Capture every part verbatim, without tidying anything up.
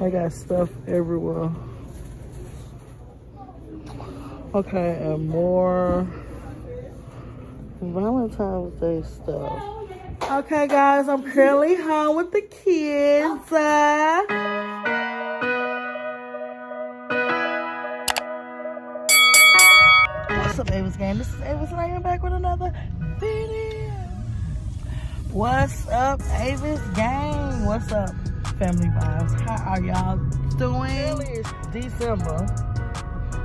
I got stuff everywhere. Okay, and more Valentine's Day stuff. Okay, guys, I'm currently home with the kids. Uh, What's up, Avis gang? This is Avis and I am back with another video. What's up, Avis gang? What's up, family vibes? How are y'all doing? It's December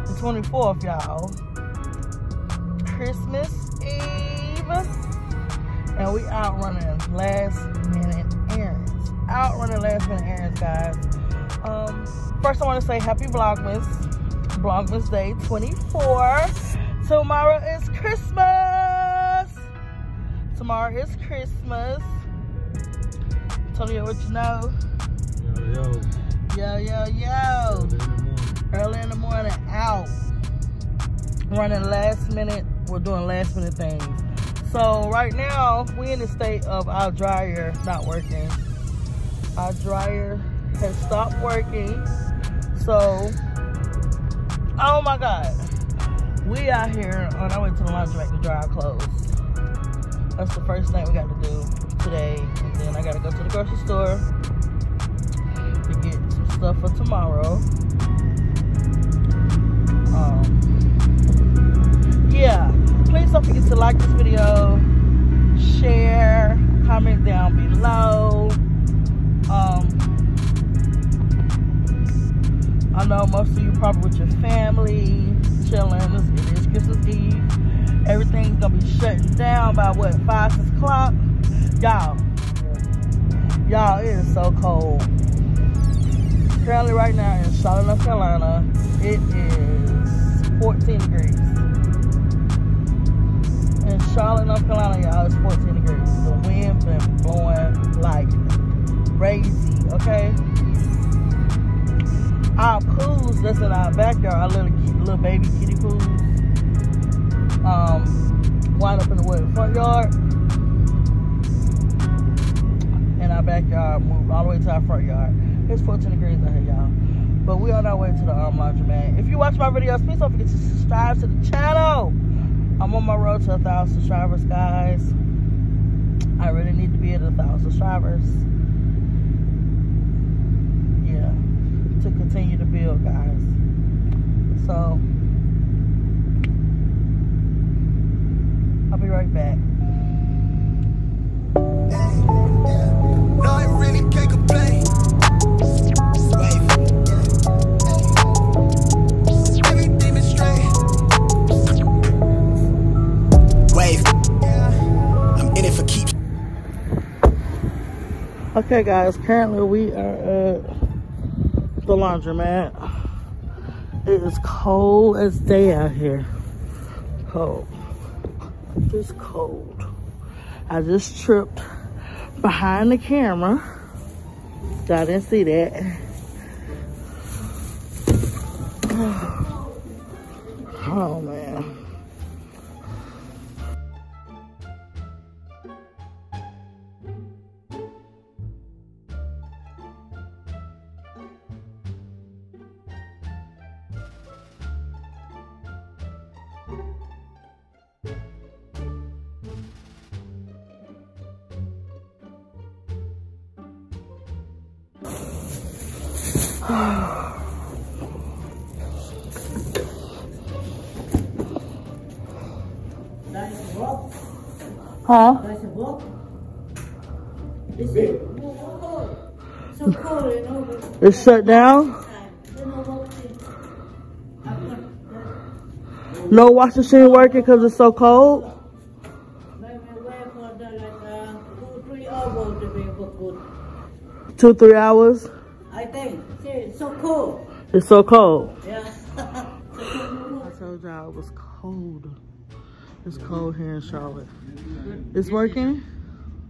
the twenty-fourth, y'all. Christmas Eve. And we out running last minute errands. Out running last minute errands, guys. Um, first I want to say happy Vlogmas. Vlogmas Day twenty-four. Tomorrow is Christmas. Tomorrow is Christmas. Tell you what you know. Yo, yo. Yo, yo, yo. Early in the morning, in the morning out. Running last minute. We're doing last minute things. So right now, we in the state of our dryer not working. Our dryer has stopped working. So, oh my God. We out here on our way to the laundry to dry our clothes. That's the first thing we got to do today. And then I got to go to the grocery store to get some stuff for tomorrow. Um, yeah. Please don't forget to like this video. Share. Comment down below. Um, I know most of you probably with your family. Chilling. It's Christmas Eve. Everything's gonna be shutting down by what, five, six o'clock? Y'all, y'all, it is so cold. Currently, right now in Charlotte, North Carolina, it is fourteen degrees. In Charlotte, North Carolina, y'all, it's fourteen degrees. The wind been blowing like crazy. Okay. Our pools that's in our backyard, our little little baby kitty pools, um, wind up in the wood front yard, and our backyard moved all the way to our front yard. It's fourteen degrees out here, y'all. But we on our way to the um, laundromat. If you watch my videos, please don't forget to subscribe to the channel. I'm on my road to a thousand subscribers, guys. I really need to be at a thousand subscribers. To continue to build, guys. So I'll be right back. No, I really can't complain. Wave. Everything is straight. Wave. I'm in it for keeps. Okay, guys. Currently, we are at the laundromat. It is cold as day out here. Cold. It's cold. I just tripped behind the camera. Y'all didn't see that. Oh man. Huh? That's a book. It's cold. So cold, you know. It's shut down? No washing machine working because it's so cold? Two, three hours? I think. It's so cold. It's so cold? Yeah. I told y'all it was cold. It's cold here in Charlotte. It's working?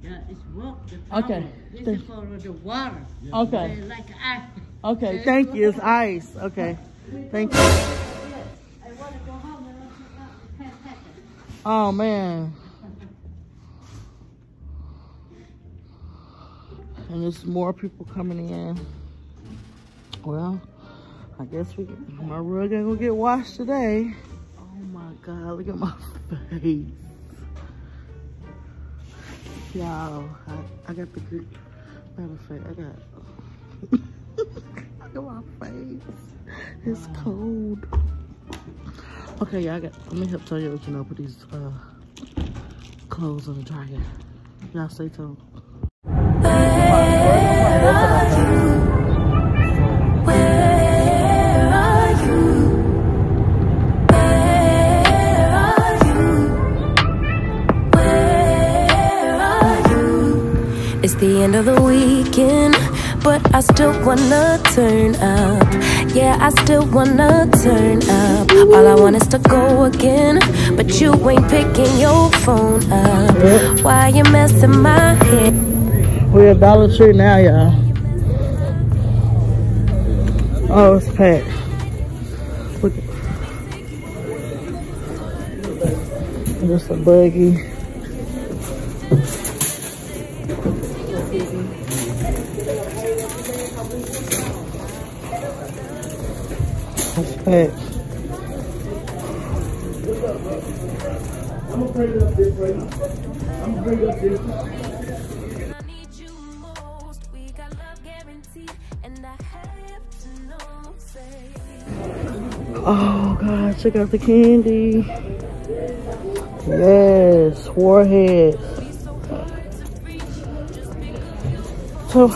Yeah, it's working. Okay. This is for the water. Okay. Like ice. Okay, thank you. It's ice. Okay. Thank you. I want to go home and oh, man. And there's more people coming in. Well, I guess we my rug ain't gonna get washed today. Oh my God, look at my face. Y'all, I, I got the grip. Matter of fact, I got, look at my face. It's cold. Okay, y'all, got, let me help tell you what you know, put these uh, clothes on the dryer. Y'all stay tuned. It's the end of the weekend, but I still wanna turn up. Yeah, I still wanna turn up. All I want is to go again, but you ain't picking your phone up. Why you messing my head? We're at Dollar Tree now, y'all. Oh, it's packed. Look. Just a buggy. Hey. I'm gonna bring it up this way. I'm gonna bring it up this way. I need you most. We got love guaranteed, and I have to know. Say. Oh God! Check out the candy. Yes, Warheads. So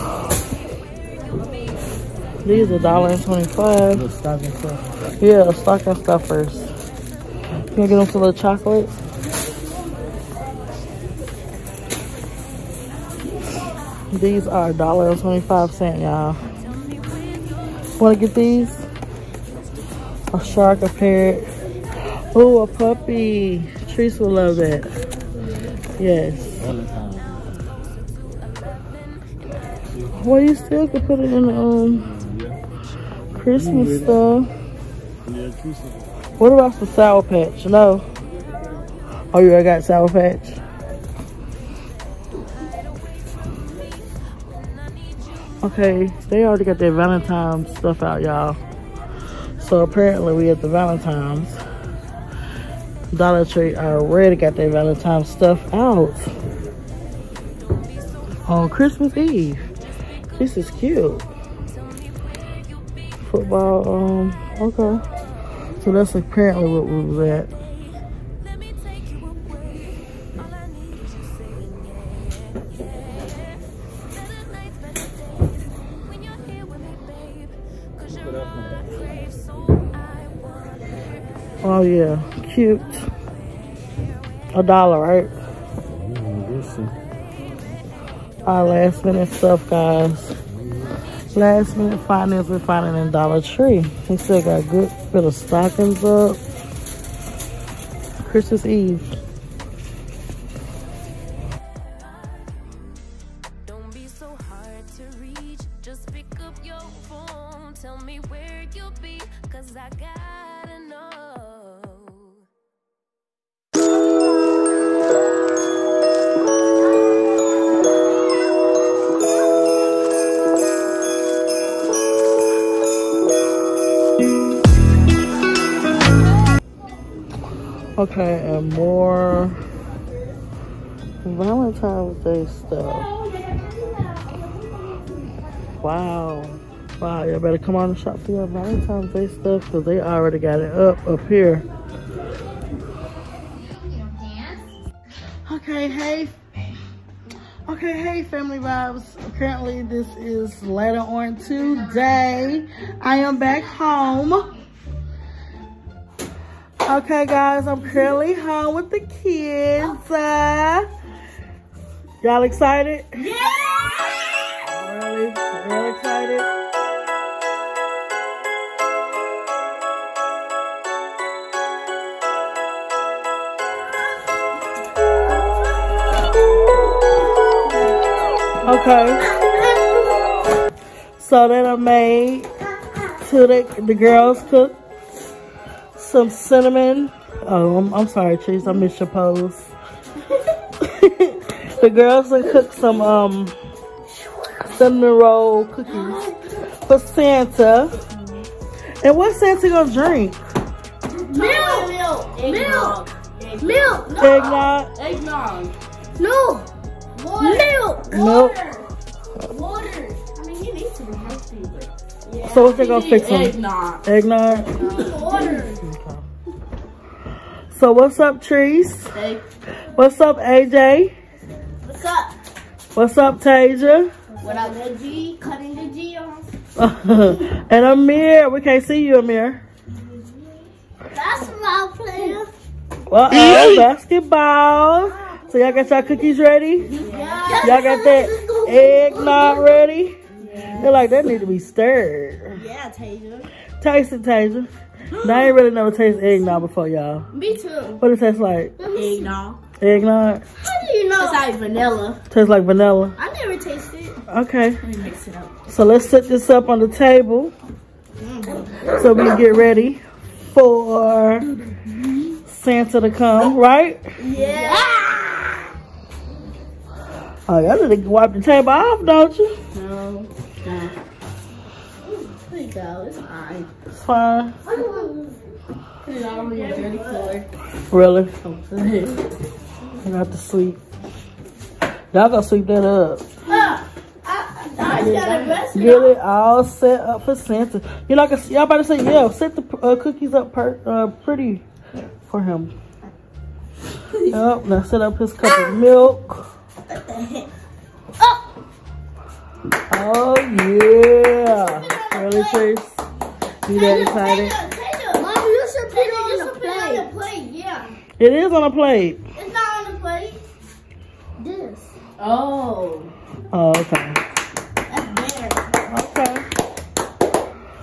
these are a dollar and twenty-five. Yeah, a stocking stuffers. Can I get them some little chocolate? These are a dollar and twenty-five cent, y'all. Wanna get these? A shark, a parrot. Oh, a puppy. Trees will love that. Yes. Well, you still could put it in the um, yeah. Christmas stuff. Yeah, what about the Sour Patch? No. Oh, you already got Sour Patch? Okay, they already got their Valentine's stuff out, y'all. So apparently we at the Valentine's. Dollar Tree already got their Valentine's stuff out on Christmas Eve. This is cute. Football, um, okay. So that's apparently what we was at. Oh yeah, cute. A dollar, right? Our last minute stuff, guys. Last minute finance, we're finding in Dollar Tree. They still got a good bit of stockings up. Christmas Eve. Don't be so hard to reach. Just pick up your phone. Tell me where you'll be, cause I gotta know. Okay, and more Valentine's Day stuff. Wow. Wow, y'all better come on and shop for your Valentine's Day stuff because they already got it up up here. Okay, hey. Okay, hey, Family Vibes. Currently, this is later on today. I am back home. Okay, guys, I'm currently home with the kids. Uh, y'all excited? Yeah! Really, really excited. Okay. So then I made to the, the girls cook. Some cinnamon. Oh, I'm, I'm sorry, Cheese. I missed your pose. The girls done cooked some um, cinnamon roll cookies. for Santa. And what's Santa gonna drink? Milk! Milk! Milk! Milk! Milk. No. Eggnog! Eggnog! No! Water! Milk! Water! Nope. Water! I mean, he needs to be healthy, but... Yeah. So what's they gonna fix him? Eggnog! Eggnog! Eggnog. Water! So what's up, Trees? Hey. What's up, A J? What's up? What's up, Tasia? What up, the G? Cutting the G off. And Amir, we can't see you, Amir. Basketball player. Well, uh, basketball. So y'all got y'all cookies ready? Yeah. Y'all got that eggnog ready? Yeah. They're like, that need to be stirred. Yeah, Tasia. Taste it, Tasia. Now, I ain't really never tasted eggnog before, y'all. Me too. What it tastes like? Eggnog. Eggnog? How do you know? It's like vanilla. Tastes like vanilla. I never tasted it. Okay. Let me mix it up. So let's set this up on the table. Mm-hmm. So we can get ready for Santa to come, right? Yeah. Oh, y'all need to wipe the table off, don't you? No. No. There you go. It's fine. It's fine. It's already a dirty color. Really? You have to sweep. Y'all gotta sweep that up. Uh, I, I get, it, get it all set up for Santa. You like y'all about to say yeah? Set the uh, cookies up per, uh, pretty for him. Yep. Now set up his cup of milk. What the heck? Oh. Oh yeah. Really, Trace? You that excited? Mom, you should put it on the plate. On the plate, yeah. It is on a plate. It's not on the plate. This. Oh. Oh, okay. That's better. Okay.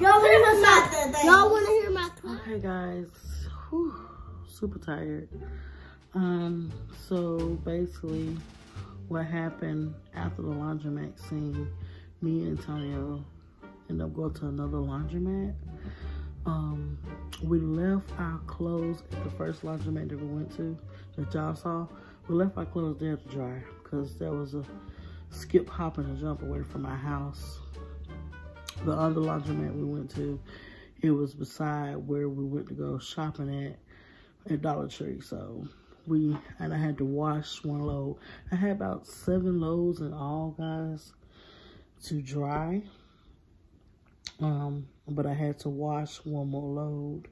Y'all want to hear my thoughts? Okay, guys. Whew. Super tired. Um. So basically, what happened after the laundromat scene? Me and Antonio end up going to another laundromat. Um, we left our clothes at the first laundromat that we went to, that y'all saw. We left our clothes there to dry because there was a skip, hop, and a jump away from our house. The other laundromat we went to, it was beside where we went to go shopping at, at Dollar Tree. So we, and I had to wash one load. I had about seven loads in all, guys, to dry. Um, but I had to wash one more load,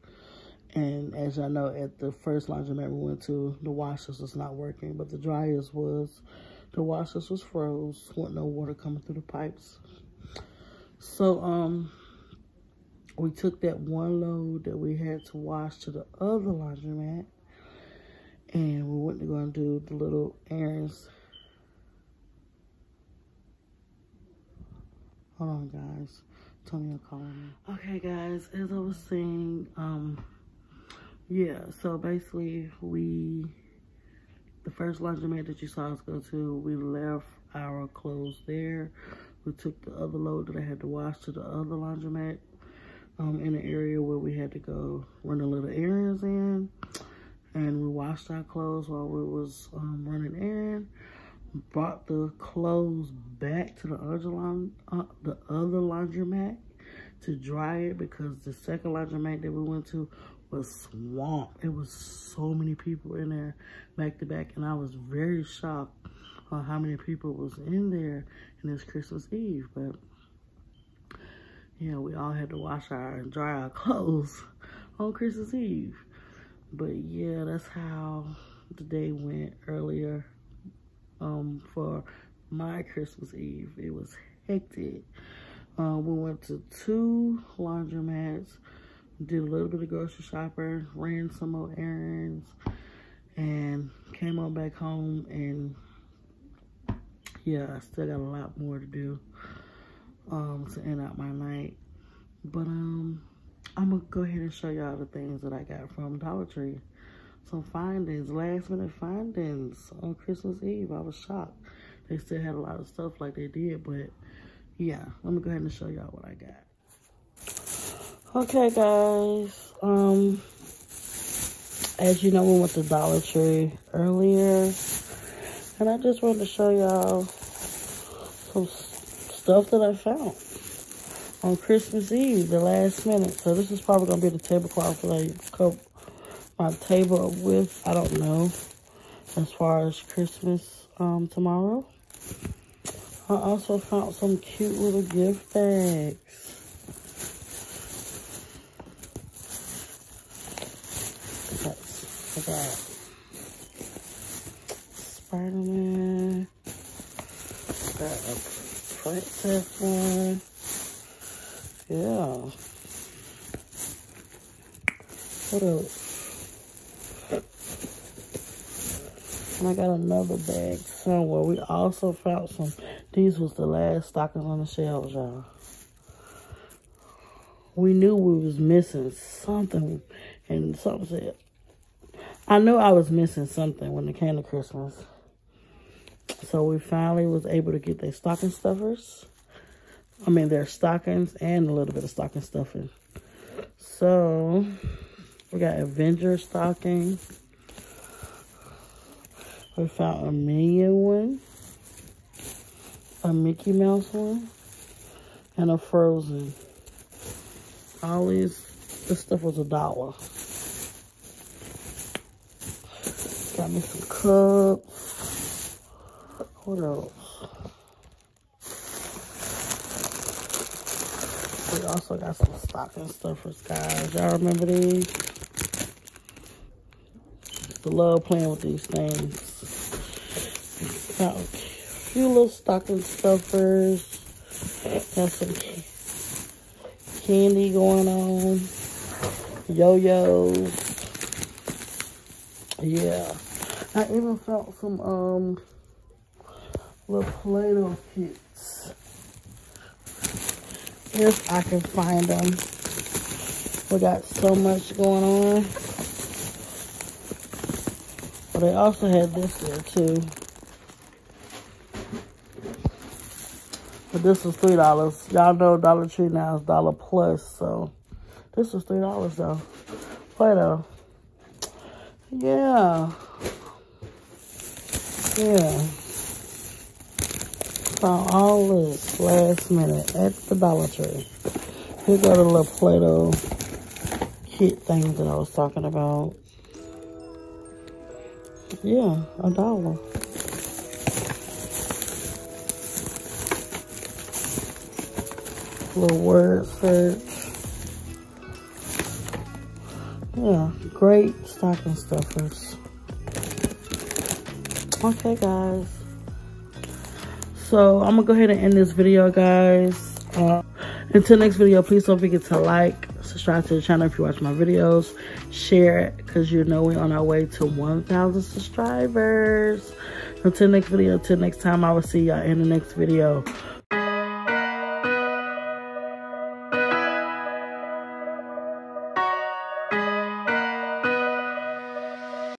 and as y'all know, at the first laundromat we went to, the washers was not working, but the dryers was. The washers was froze, wasn't no water coming through the pipes. So um, we took that one load that we had to wash to the other laundromat, and we went to go and do the little errands. Hold on, guys. Antonio calling me. Okay, guys, as I was saying, um, yeah, so basically we, the first laundromat that you saw us go to, we left our clothes there. We took the other load that I had to wash to the other laundromat um, in the area where we had to go run a little errands in, and we washed our clothes while we was um, running errands. Brought the clothes back to the other, laund uh, the other laundromat to dry it because the second laundromat that we went to was swamped. It was so many people in there back to back, and I was very shocked on how many people was in there, and it's Christmas Eve. But yeah, we all had to wash our and dry our clothes on Christmas Eve. But yeah, that's how the day went earlier. Um, for my Christmas Eve, it was hectic. Uh, we went to two laundromats, did a little bit of grocery shopping, ran some more errands, and came on back home. And yeah, I still got a lot more to do um, to end out my night. But um, I'm gonna go ahead and show y'all the things that I got from Dollar Tree. Some findings, last minute findings on Christmas Eve. I was shocked. They still had a lot of stuff like they did, but yeah, let me go ahead and show y'all what I got. Okay, guys. Um, as you know, we went to Dollar Tree earlier, and I just wanted to show y'all some stuff that I found. on Christmas Eve, the last minute. So this is probably going to be the tablecloth that I cover my table up with. I don't know as far as Christmas um, tomorrow. I also found some cute little gift bags. I got Spider-Man. I got a princess one. Yeah. What else? And I got another bag somewhere. We also found some. These was the last stockings on the shelves, y'all. We knew we was missing something. And something said, I knew I was missing something when it came to Christmas. So we finally was able to get their stocking stuffers. I mean, their stockings and a little bit of stocking stuffing. So, we got Avengers stocking. We found a Minion one. A Mickey Mouse one. And a Frozen. All these, this stuff was a dollar. Got me some cups. What else? We also got some stocking stuffers, guys. Y'all remember these? I love playing with these things. Got a few little stocking stuffers. Got some candy going on. Yo-yos. Yeah. I even found some um little Play-Doh kits. If I can find them. We got so much going on. But they also had this there too. But this was three dollars. Y'all know Dollar Tree now is dollar plus, so this was three dollars though. Play-Doh. Yeah. Yeah. Found all this last minute at the Dollar Tree. Here go the little Play-Doh kit things that I was talking about. Yeah, a dollar. Little word search. Yeah, great stocking stuffers. Okay, guys. So, I'm going to go ahead and end this video, guys. Uh, until next video, please don't forget to like, subscribe to the channel if you watch my videos. Share it, because you know we're on our way to one thousand subscribers. Until next video, until next time, I will see y'all in the next video.